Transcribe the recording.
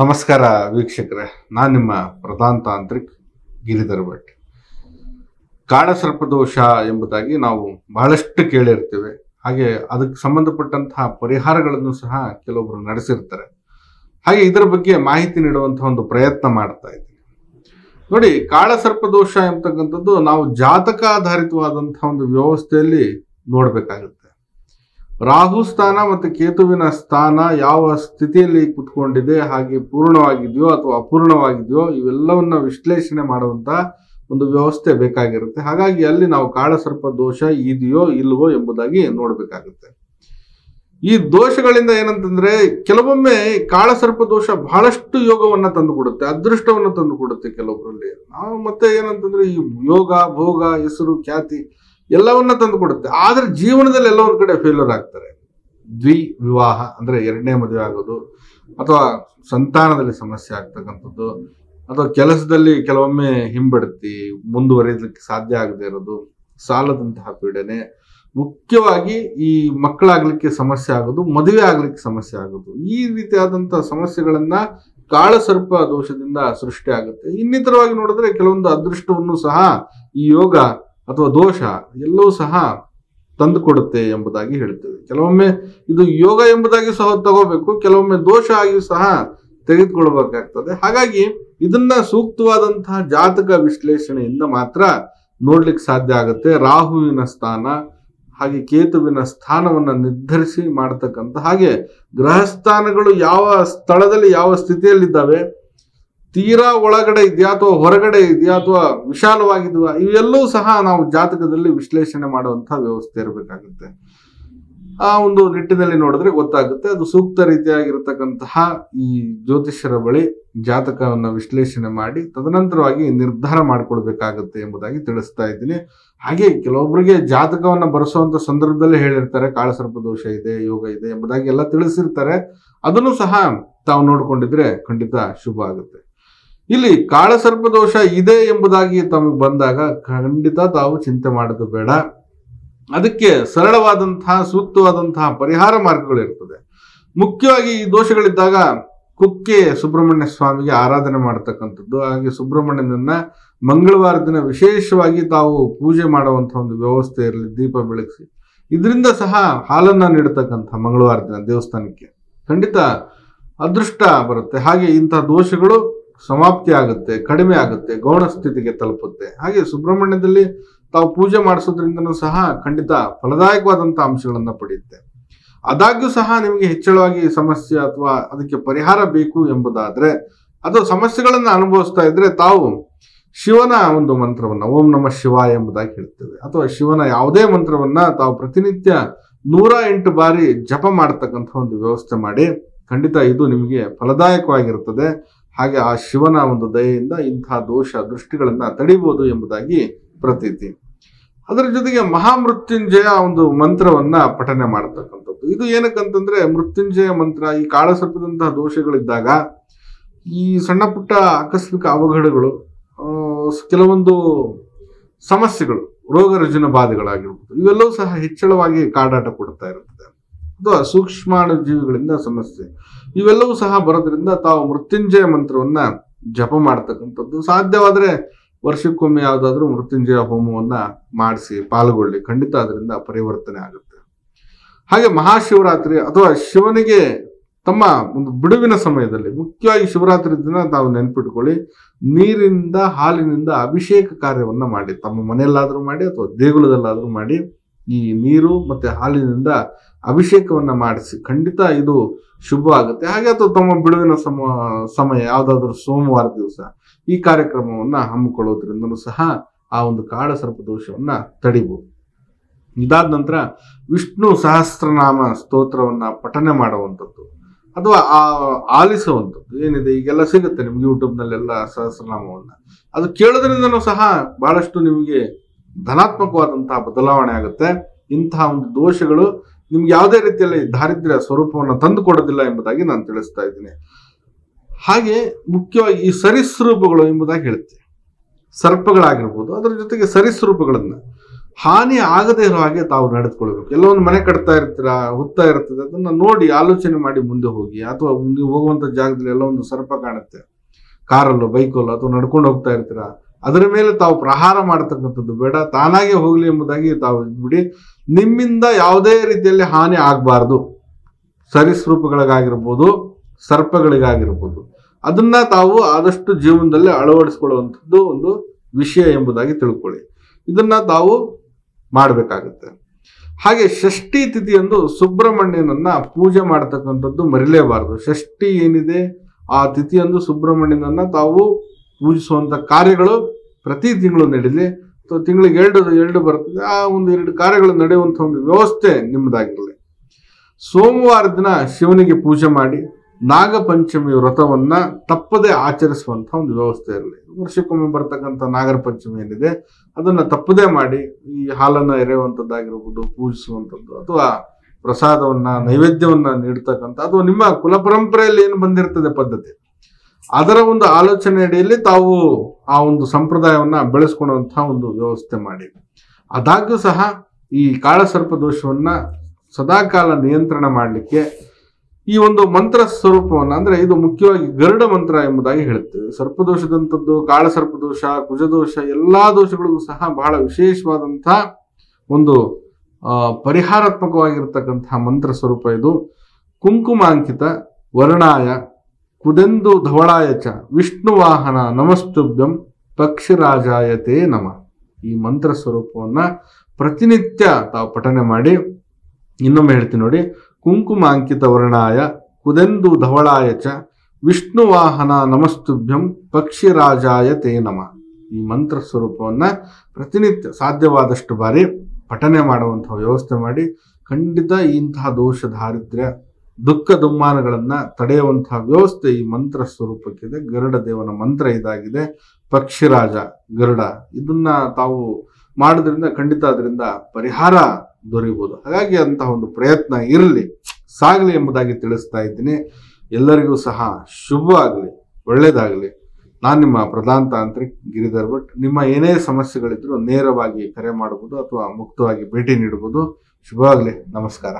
ನಮಸ್ಕಾರ ವೀಕ್ಷಕರೇ, ನಾನು ನಿಮ್ಮ ಪ್ರಧಾನ ತಾಂತ್ರಿಕ್ ಗಿರಿಧರ್ ಭಟ್. ಕಾಳ ಸರ್ಪ ದೋಷ ಎಂಬುದಾಗಿ ನಾವು ಬಹಳಷ್ಟು ಕೇಳಿರ್ತೀವಿ, ಹಾಗೆ ಅದಕ್ಕೆ ಸಂಬಂಧಪಟ್ಟಂತಹ ಪರಿಹಾರಗಳನ್ನು ಸಹ ಕೆಲವೊಬ್ಬರು ನಡೆಸಿರ್ತಾರೆ. ಹಾಗೆ ಇದರ ಬಗ್ಗೆ ಮಾಹಿತಿ ನೀಡುವಂತಹ ಒಂದು ಪ್ರಯತ್ನ ಮಾಡ್ತಾ ಇದ್ದೀನಿ. ನೋಡಿ, ಕಾಳ ಸರ್ಪ ದೋಷ ಎಂಬತಕ್ಕಂಥದ್ದು ನಾವು ಜಾತಕ ಆಧಾರಿತವಾದಂತಹ ಒಂದು ವ್ಯವಸ್ಥೆಯಲ್ಲಿ ನೋಡಬೇಕಾಗುತ್ತೆ. ರಾಹು ಸ್ಥಾನ ಮತ್ತು ಕೇತುವಿನ ಸ್ಥಾನ ಯಾವ ಸ್ಥಿತಿಯಲ್ಲಿ ಕುತ್ಕೊಂಡಿದೆ, ಹಾಗೆ ಪೂರ್ಣವಾಗಿದೆಯೋ ಅಥವಾ ಅಪೂರ್ಣವಾಗಿದೆಯೋ, ಇವೆಲ್ಲವನ್ನ ವಿಶ್ಲೇಷಣೆ ಮಾಡುವಂಥ ಒಂದು ವ್ಯವಸ್ಥೆ ಬೇಕಾಗಿರುತ್ತೆ. ಹಾಗಾಗಿ ಅಲ್ಲಿ ನಾವು ಕಾಳಸರ್ಪ ದೋಷ ಇದೆಯೋ ಇಲ್ವೋ ಎಂಬುದಾಗಿ ನೋಡಬೇಕಾಗುತ್ತೆ. ಈ ದೋಷಗಳಿಂದ ಏನಂತಂದ್ರೆ, ಕೆಲವೊಮ್ಮೆ ಕಾಳಸರ್ಪ ದೋಷ ಬಹಳಷ್ಟು ಯೋಗವನ್ನ ತಂದುಕೊಡುತ್ತೆ, ಅದೃಷ್ಟವನ್ನು ತಂದುಕೊಡುತ್ತೆ ಕೆಲವೊಬ್ಬರಲ್ಲಿ. ನಾವು ಮತ್ತೆ ಏನಂತಂದ್ರೆ, ಈ ಯೋಗ, ಭೋಗ, ಹೆಸರು, ಖ್ಯಾತಿ ಎಲ್ಲವನ್ನ ತಂದುಕೊಡುತ್ತೆ. ಆದ್ರೆ ಜೀವನದಲ್ಲಿ ಎಲ್ಲ ಒಂದು ಕಡೆ ಫೇಲ್ಯೂರ್ ಆಗ್ತಾರೆ. ವಿವಾಹ ಅಂದ್ರೆ ಎರಡನೇ ಮದುವೆ ಆಗೋದು, ಅಥವಾ ಸಂತಾನದಲ್ಲಿ ಸಮಸ್ಯೆ ಆಗ್ತಕ್ಕಂಥದ್ದು, ಅಥವಾ ಕೆಲಸದಲ್ಲಿ ಕೆಲವೊಮ್ಮೆ ಹಿಂಬಡ್ತಿ, ಮುಂದುವರಿಯಲಿಕ್ಕೆ ಸಾಧ್ಯ ಆಗದೆ ಇರೋದು, ಸಾಲದಂತಹ ಪೀಡನೆ, ಮುಖ್ಯವಾಗಿ ಈ ಮಕ್ಕಳಾಗ್ಲಿಕ್ಕೆ ಸಮಸ್ಯೆ ಆಗೋದು, ಮದುವೆ ಆಗ್ಲಿಕ್ಕೆ ಸಮಸ್ಯೆ ಆಗೋದು, ಈ ರೀತಿಯಾದಂತಹ ಸಮಸ್ಯೆಗಳನ್ನ ಕಾಳಸರ್ಪ ದೋಷದಿಂದ ಸೃಷ್ಟಿ ಆಗುತ್ತೆ. ಇನ್ನಿತರವಾಗಿ ನೋಡಿದ್ರೆ ಕೆಲವೊಂದು ಅದೃಷ್ಟವನ್ನು ಸಹ ಈ ಯೋಗ ಅಥವಾ ದೋಷ ಎಲ್ಲವೂ ಸಹ ತಂದುಕೊಡುತ್ತೆ ಎಂಬುದಾಗಿ ಹೇಳ್ತೇವೆ. ಕೆಲವೊಮ್ಮೆ ಇದು ಯೋಗ ಎಂಬುದಾಗಿ ಸಹ ತಗೋಬೇಕು, ಕೆಲವೊಮ್ಮೆ ದೋಷ ಆಗಿಯೂ ಸಹ ತೆಗೆದುಕೊಳ್ಬೇಕಾಗ್ತದೆ. ಹಾಗಾಗಿ ಇದನ್ನ ಸೂಕ್ತವಾದಂತಹ ಜಾತಕ ವಿಶ್ಲೇಷಣೆಯಿಂದ ಮಾತ್ರ ನೋಡ್ಲಿಕ್ಕೆ ಸಾಧ್ಯ ಆಗುತ್ತೆ. ರಾಹುವಿನ ಸ್ಥಾನ ಹಾಗೆ ಕೇತುವಿನ ಸ್ಥಾನವನ್ನು ನಿರ್ಧರಿಸಿ ಮಾಡತಕ್ಕಂಥ, ಹಾಗೆ ಗ್ರಹಸ್ಥಾನಗಳು ಯಾವ ಸ್ಥಳದಲ್ಲಿ ಯಾವ ಸ್ಥಿತಿಯಲ್ಲಿದ್ದಾವೆ, ತೀರಾ ಒಳಗಡೆ ಇದೆಯಾ ಅಥವಾ ಹೊರಗಡೆ ಇದೆಯಾ ಅಥವಾ ವಿಶಾಲವಾಗಿದೆಯಾ, ಇವೆಲ್ಲವೂ ಸಹ ನಾವು ಜಾತಕದಲ್ಲಿ ವಿಶ್ಲೇಷಣೆ ಮಾಡುವಂತಹ ವ್ಯವಸ್ಥೆ ಇರಬೇಕಾಗುತ್ತೆ. ಆ ಒಂದು ನಿಟ್ಟಿನಲ್ಲಿ ನೋಡಿದ್ರೆ ಗೊತ್ತಾಗುತ್ತೆ. ಅದು ಸೂಕ್ತ ರೀತಿಯಾಗಿರ್ತಕ್ಕಂತಹ ಈ ಜ್ಯೋತಿಷ್ಯರ ಬಳಿ ಜಾತಕವನ್ನು ವಿಶ್ಲೇಷಣೆ ಮಾಡಿ ತದನಂತರವಾಗಿ ನಿರ್ಧಾರ ಮಾಡಿಕೊಳ್ಬೇಕಾಗುತ್ತೆ ಎಂಬುದಾಗಿ ತಿಳಿಸ್ತಾ ಇದ್ದೀನಿ. ಹಾಗೆ ಕೆಲವೊಬ್ಬರಿಗೆ ಜಾತಕವನ್ನು ಬರೆಸುವಂಥ ಸಂದರ್ಭದಲ್ಲಿ ಹೇಳಿರ್ತಾರೆ ಕಾಳಸರ್ಪ ದೋಷ ಇದೆ, ಯೋಗ ಇದೆ ಎಂಬುದಾಗಿ ಎಲ್ಲ ತಿಳಿಸಿರ್ತಾರೆ. ಅದನ್ನು ಸಹ ತಾವು ನೋಡಿಕೊಂಡಿದ್ರೆ ಖಂಡಿತ ಶುಭ ಆಗುತ್ತೆ. ಇಲ್ಲಿ ಕಾಳಸರ್ಪ ದೋಷ ಇದೆ ಎಂಬುದಾಗಿ ತಮಗೆ ಬಂದಾಗ ಖಂಡಿತ ತಾವು ಚಿಂತೆ ಮಾಡೋದು ಬೇಡ. ಅದಕ್ಕೆ ಸರಳವಾದಂತಹ ಸೂಕ್ತವಾದಂತಹ ಪರಿಹಾರ ಮಾರ್ಗಗಳು ಇರ್ತದೆ. ಮುಖ್ಯವಾಗಿ ಈ ದೋಷಗಳಿದ್ದಾಗ ಕುಕ್ಕೆ ಸುಬ್ರಹ್ಮಣ್ಯ ಸ್ವಾಮಿಗೆ ಆರಾಧನೆ ಮಾಡ್ತಕ್ಕಂಥದ್ದು, ಹಾಗೆ ಸುಬ್ರಹ್ಮಣ್ಯನನ್ನ ಮಂಗಳವಾರ ದಿನ ವಿಶೇಷವಾಗಿ ತಾವು ಪೂಜೆ ಮಾಡುವಂತಹ ಒಂದು ವ್ಯವಸ್ಥೆ ಇರಲಿ, ದೀಪ ಬೆಳಗಿಸಿ ಇದರಿಂದ ಸಹ ಹಾಲನ್ನ ನೀಡತಕ್ಕಂಥ ಮಂಗಳವಾರ ದಿನ ದೇವಸ್ಥಾನಕ್ಕೆ ಖಂಡಿತ ಅದೃಷ್ಟ ಬರುತ್ತೆ. ಹಾಗೆ ಇಂತಹ ದೋಷಗಳು ಸಮಾಪ್ತಿ ಆಗುತ್ತೆ, ಕಡಿಮೆ ಆಗುತ್ತೆ, ಗೌಣ ಸ್ಥಿತಿಗೆ ತಲುಪುತ್ತೆ. ಹಾಗೆ ಸುಬ್ರಹ್ಮಣ್ಯದಲ್ಲಿ ತಾವು ಪೂಜೆ ಮಾಡಿಸೋದ್ರಿಂದನೂ ಸಹ ಖಂಡಿತ ಫಲದಾಯಕವಾದಂಥ ಅಂಶಗಳನ್ನು ಪಡೆಯುತ್ತೆ. ಆದಾಗ್ಯೂ ಸಹ ನಿಮಗೆ ಹೆಚ್ಚಳವಾಗಿ ಸಮಸ್ಯೆ ಅಥವಾ ಅದಕ್ಕೆ ಪರಿಹಾರ ಬೇಕು ಎಂಬುದಾದರೆ, ಅಥವಾ ಸಮಸ್ಯೆಗಳನ್ನು ಅನುಭವಿಸ್ತಾ ಇದ್ರೆ ತಾವು ಶಿವನ ಒಂದು ಮಂತ್ರವನ್ನು ಓಂ ನಮಃ ಶಿವಾಯ ಎಂಬುದಾಗಿ ಹೇಳ್ತೇವೆ, ಅಥವಾ ಶಿವನ ಯಾವುದೇ ಮಂತ್ರವನ್ನು ತಾವು ಪ್ರತಿನಿತ್ಯ 108 ಬಾರಿ ಜಪ ಮಾಡ್ತಕ್ಕಂಥ ಒಂದು ವ್ಯವಸ್ಥೆ ಮಾಡಿ, ಖಂಡಿತ ಇದು ನಿಮಗೆ ಫಲದಾಯಕವಾಗಿರುತ್ತದೆ. ಹಾಗೆ ಆ ಶಿವನ ಒಂದು ದಯೆಯಿಂದ ಇಂತಹ ದೋಷ ದೃಷ್ಟಿಗಳನ್ನು ತಡಿಬಹುದು ಎಂಬುದಾಗಿ ಪ್ರತೀತಿ. ಅದರ ಜೊತೆಗೆ ಮಹಾಮೃತ್ಯುಂಜಯ ಒಂದು ಮಂತ್ರವನ್ನ ಪಠನೆ ಮಾಡತಕ್ಕಂಥದ್ದು. ಇದು ಏನಕ್ಕಂತಂದ್ರೆ, ಮೃತ್ಯುಂಜಯ ಮಂತ್ರ ಈ ಕಾಳಸರ್ಪದಂತಹ ದೋಷಗಳಿದ್ದಾಗ ಈ ಸಣ್ಣ ಪುಟ್ಟ ಆಕಸ್ಮಿಕ ಅವಘಡಗಳು, ಕೆಲವೊಂದು ಸಮಸ್ಯೆಗಳು, ರೋಗ ರುಜಿನ ಬಾಧೆಗಳಾಗಿರ್ಬೋದು, ಇವೆಲ್ಲವೂ ಸಹ ಹೆಚ್ಚಳವಾಗಿ ಕಾಡಾಟ ಕೊಡ್ತಾ ಇರುತ್ತದೆ. ಅಥವಾ ಸೂಕ್ಷ್ಮಾಣುಜೀವಿಗಳಿಂದ ಸಮಸ್ಯೆ ಇವೆಲ್ಲವೂ ಸಹ ಬರೋದ್ರಿಂದ ತಾವು ಮೃತ್ಯುಂಜಯ ಮಂತ್ರವನ್ನ ಜಪ ಮಾಡ್ತಕ್ಕಂಥದ್ದು. ಸಾಧ್ಯವಾದರೆ ವರ್ಷಕ್ಕೊಮ್ಮೆ ಯಾವುದಾದ್ರೂ ಮೃತ್ಯುಂಜಯ ಹೋಮವನ್ನ ಮಾಡಿಸಿ ಪಾಲ್ಗೊಳ್ಳಿ, ಖಂಡಿತ ಅದರಿಂದ ಪರಿವರ್ತನೆ ಆಗುತ್ತೆ. ಹಾಗೆ ಮಹಾಶಿವರಾತ್ರಿ ಅಥವಾ ಶಿವನಿಗೆ ತಮ್ಮ ಒಂದು ಬಿಡುವಿನ ಸಮಯದಲ್ಲಿ, ಮುಖ್ಯವಾಗಿ ಶಿವರಾತ್ರಿ ದಿನ ತಾವು ನೆನ್ಪಿಟ್ಕೊಳ್ಳಿ, ನೀರಿನಿಂದ ಹಾಲಿನಿಂದ ಅಭಿಷೇಕ ಕಾರ್ಯವನ್ನ ಮಾಡಿ, ತಮ್ಮ ಮನೆಯಲ್ಲಾದ್ರೂ ಮಾಡಿ ಅಥವಾ ದೇಗುಲದಲ್ಲಾದ್ರೂ ಮಾಡಿ, ಈ ನೀರು ಮತ್ತೆ ಹಾಲಿನಿಂದ ಅಭಿಷೇಕವನ್ನ ಮಾಡಿಸಿ ಖಂಡಿತ ಇದು ಶುಭ ಆಗುತ್ತೆ. ಹಾಗೆ ಅಥವಾ ತಮ್ಮ ಬಿಡುವಿನ ಸಮಯ ಯಾವುದಾದ್ರೂ ಸೋಮವಾರ ದಿವಸ ಈ ಕಾರ್ಯಕ್ರಮವನ್ನ ಹಮ್ಮಿಕೊಳ್ಳೋದ್ರಿಂದಲೂ ಸಹ ಆ ಒಂದು ಕಾಳಸರ್ಪ ದೋಷವನ್ನ ತಡಿಬಹುದು. ಇದಾದ ನಂತರ ವಿಷ್ಣು ಸಹಸ್ರನಾಮ ಸ್ತೋತ್ರವನ್ನ ಪಠನೆ ಮಾಡುವಂಥದ್ದು ಅಥವಾ ಆಲಿಸುವಂಥದ್ದು ಏನಿದೆ, ಈಗೆಲ್ಲ ಸಿಗುತ್ತೆ ನಿಮ್ಗೆ ಯೂಟ್ಯೂಬ್ನಲ್ಲೆಲ್ಲ ಸಹಸ್ರನಾಮವನ್ನ, ಅದು ಕೇಳೋದ್ರಿಂದನೂ ಸಹ ಬಹಳಷ್ಟು ನಿಮಗೆ ಧನಾತ್ಮಕವಾದಂತಹ ಬದಲಾವಣೆ ಆಗುತ್ತೆ. ಇಂತಹ ಒಂದು ದೋಷಗಳು ನಿಮ್ಗೆ ಯಾವುದೇ ರೀತಿಯಲ್ಲಿ ದಾರಿದ್ರ್ಯ ಸ್ವರೂಪವನ್ನು ತಂದು ಕೊಡೋದಿಲ್ಲ ಎಂಬುದಾಗಿ ನಾನು ತಿಳಿಸ್ತಾ ಇದ್ದೀನಿ. ಹಾಗೆ ಮುಖ್ಯವಾಗಿ ಈ ಸರೀಸೃಪಗಳು ಎಂಬುದಾಗಿ ಹೇಳ್ತೀವಿ, ಸರ್ಪಗಳಾಗಿರ್ಬೋದು, ಅದರ ಜೊತೆಗೆ ಸರೀಸೃಪಗಳನ್ನ ಹಾನಿ ಆಗದೇ ಇರೋ ಹಾಗೆ ತಾವು ನಡೆದುಕೊಳ್ಳಬೇಕು. ಎಲ್ಲೋ ಒಂದು ಮನೆ ಕಟ್ತಾ ಇರ್ತೀರಾ, ಹುತ್ತಾ ಇರ್ತದೆ, ಅದನ್ನು ನೋಡಿ ಆಲೋಚನೆ ಮಾಡಿ ಮುಂದೆ ಹೋಗಿ. ಅಥವಾ ಮುಂದೆ ಹೋಗುವಂಥ ಜಾಗದಲ್ಲಿ ಎಲ್ಲ ಒಂದು ಸರ್ಪ ಕಾಣುತ್ತೆ, ಕಾರಲ್ಲೋ ಬೈಕಲ್ಲೋ ಅಥವಾ ನಡ್ಕೊಂಡು ಹೋಗ್ತಾ ಇರ್ತೀರಾ, ಅದರ ಮೇಲೆ ತಾವು ಪ್ರಹಾರ ಮಾಡತಕ್ಕಂಥದ್ದು ಬೇಡ. ತಾನಾಗೆ ಹೋಗಲಿ ಎಂಬುದಾಗಿ ತಾವು ಬಿಡಿ. ನಿಮ್ಮಿಂದ ಯಾವುದೇ ರೀತಿಯಲ್ಲಿ ಹಾನಿ ಆಗಬಾರ್ದು, ಸರೀಸೃಪಗಳಿಗಾಗಿರ್ಬೋದು, ಸರ್ಪಗಳಿಗಾಗಿರ್ಬೋದು. ಅದನ್ನ ತಾವು ಆದಷ್ಟು ಜೀವನದಲ್ಲಿ ಅಳವಡಿಸ್ಕೊಳ್ಳುವಂಥದ್ದು ಒಂದು ವಿಷಯ ಎಂಬುದಾಗಿ ತಿಳ್ಕೊಳ್ಳಿ. ಇದನ್ನ ತಾವು ಮಾಡಬೇಕಾಗುತ್ತೆ. ಹಾಗೆ ಷಷ್ಠಿ ತಿಥಿಯಂದು ಸುಬ್ರಹ್ಮಣ್ಯನನ್ನ ಪೂಜೆ ಮಾಡತಕ್ಕಂಥದ್ದು ಮರಿಲೇಬಾರದು. ಷಷ್ಠಿ ಏನಿದೆ ಆ ತಿಥಿಯಂದು ಸುಬ್ರಹ್ಮಣ್ಯನನ್ನ ತಾವು ಪೂಜಿಸುವಂಥ ಕಾರ್ಯಗಳು ಪ್ರತಿ ತಿಂಗಳು ನಡೀಲಿ. ಅಥವಾ ತಿಂಗಳಿಗೆ ಎರಡು ಬರ್ತದೆ, ಆ ಒಂದು ಎರಡು ಕಾರ್ಯಗಳು ನಡೆಯುವಂಥ ಒಂದು ವ್ಯವಸ್ಥೆ ನಿಮ್ಮದಾಗಿರಲಿ. ಸೋಮವಾರ ದಿನ ಶಿವನಿಗೆ ಪೂಜೆ ಮಾಡಿ ನಾಗಪಂಚಮಿ ವ್ರತವನ್ನ ತಪ್ಪದೇ ಆಚರಿಸುವಂಥ ಒಂದು ವ್ಯವಸ್ಥೆ ಇರಲಿ. ವರ್ಷಕ್ಕೊಮ್ಮೆ ಬರ್ತಕ್ಕಂಥ ನಾಗರ ಪಂಚಮಿ ಏನಿದೆ ಅದನ್ನು ತಪ್ಪದೇ ಮಾಡಿ ಈ ಹಾಲನ್ನು ಎರೆಯುವಂಥದ್ದಾಗಿರ್ಬೋದು, ಪೂಜಿಸುವಂಥದ್ದು, ಅಥವಾ ಪ್ರಸಾದವನ್ನ ನೈವೇದ್ಯವನ್ನ ನೀಡ್ತಕ್ಕಂಥ, ಅಥವಾ ನಿಮ್ಮ ಕುಲಪರಂಪರೆಯಲ್ಲಿ ಏನು ಬಂದಿರ್ತದೆ ಪದ್ಧತಿ ಅದರ ಒಂದು ಆಲೋಚನೆ ಅಡಿಯಲ್ಲಿ ತಾವು ಆ ಒಂದು ಸಂಪ್ರದಾಯವನ್ನ ಬೆಳೆಸ್ಕೊಳ್ಳುವಂಥ ಒಂದು ವ್ಯವಸ್ಥೆ ಮಾಡಿ. ಆದಾಗ್ಯೂ ಸಹ ಈ ಕಾಳಸರ್ಪ ದೋಷವನ್ನ ಸದಾಕಾಲ ನಿಯಂತ್ರಣ ಮಾಡಲಿಕ್ಕೆ ಈ ಒಂದು ಮಂತ್ರ ಸ್ವರೂಪವನ್ನು, ಅಂದ್ರೆ ಇದು ಮುಖ್ಯವಾಗಿ ಗರುಡ ಮಂತ್ರ ಎಂಬುದಾಗಿ ಹೇಳ್ತೇವೆ. ಸರ್ಪದೋಷದಂಥದ್ದು, ಕಾಳಸರ್ಪದೋಷ, ಕುಜದೋಷ, ಎಲ್ಲಾ ದೋಷಗಳಿಗೂ ಸಹ ಬಹಳ ವಿಶೇಷವಾದಂಥ ಒಂದು ಪರಿಹಾರಾತ್ಮಕವಾಗಿರ್ತಕ್ಕಂತಹ ಮಂತ್ರ ಸ್ವರೂಪ ಇದು. ಕುಂಕುಮಾಂಕಿತ ವರ್ಣಾಯ ಕುದೆಂದು ಧವಳಾಯ ಚ ವಿಷ್ಣುವಾಹನ ನಮಸ್ತುಭ್ಯಂ ಪಕ್ಷಿರಾಜಾಯತೇ ನಮಃ. ಈ ಮಂತ್ರ ಸ್ವರೂಪವನ್ನು ಪ್ರತಿನಿತ್ಯ ತಾವು ಪಠನೆ ಮಾಡಿ. ಇನ್ನೊಮ್ಮೆ ಹೇಳ್ತೀನಿ ನೋಡಿ, ಕುಂಕುಮಾಂಕಿತ ವರ್ಣಾಯ ಕುದೆಂದು ಧವಳಾಯ ಚ ವಿಷ್ಣುವಾಹನ ನಮಸ್ತುಭ್ಯಂ ಪಕ್ಷಿರಾಜಾಯತೇ ನಮಃ. ಈ ಮಂತ್ರ ಸ್ವರೂಪವನ್ನು ಪ್ರತಿನಿತ್ಯ ಸಾಧ್ಯವಾದಷ್ಟು ಬಾರಿ ಪಠನೆ ಮಾಡುವಂಥ ವ್ಯವಸ್ಥೆ ಮಾಡಿ. ಖಂಡಿತ ಇಂತಹ ದೋಷ ದಾರಿದ್ರ್ಯ ದುಃಖ ದುಮ್ಮಾನಗಳನ್ನು ತಡೆಯುವಂತಹ ವ್ಯವಸ್ಥೆ ಈ ಮಂತ್ರ ಸ್ವರೂಪಕ್ಕಿದೆ. ಗರುಡ ದೇವನ ಮಂತ್ರ ಇದಾಗಿದೆ. ಪಕ್ಷಿರಾಜ ಗರುಡ, ಇದನ್ನ ತಾವು ಮಾಡೋದ್ರಿಂದ ಖಂಡಿತ ಅದರಿಂದ ಪರಿಹಾರ ದೊರೆಯಬಹುದು. ಹಾಗಾಗಿ ಅಂತಹ ಒಂದು ಪ್ರಯತ್ನ ಇರಲಿ, ಸಾಗಲಿ ಎಂಬುದಾಗಿ ತಿಳಿಸ್ತಾ ಇದ್ದೀನಿ. ಎಲ್ಲರಿಗೂ ಸಹ ಶುಭವಾಗಲಿ, ಒಳ್ಳೆಯದಾಗಲಿ. ನಾನು ನಿಮ್ಮ ಪ್ರಧಾನ ತಾಂತ್ರಿಕ ಗಿರಿಧರ್ ಭಟ್. ನಿಮ್ಮ ಏನೇ ಸಮಸ್ಯೆಗಳಿದ್ರೂ ನೇರವಾಗಿ ಕರೆ ಮಾಡಬಹುದು ಅಥವಾ ಮುಕ್ತವಾಗಿ ಭೇಟಿ ನೀಡಬಹುದು. ಶುಭವಾಗಲಿ. ನಮಸ್ಕಾರ.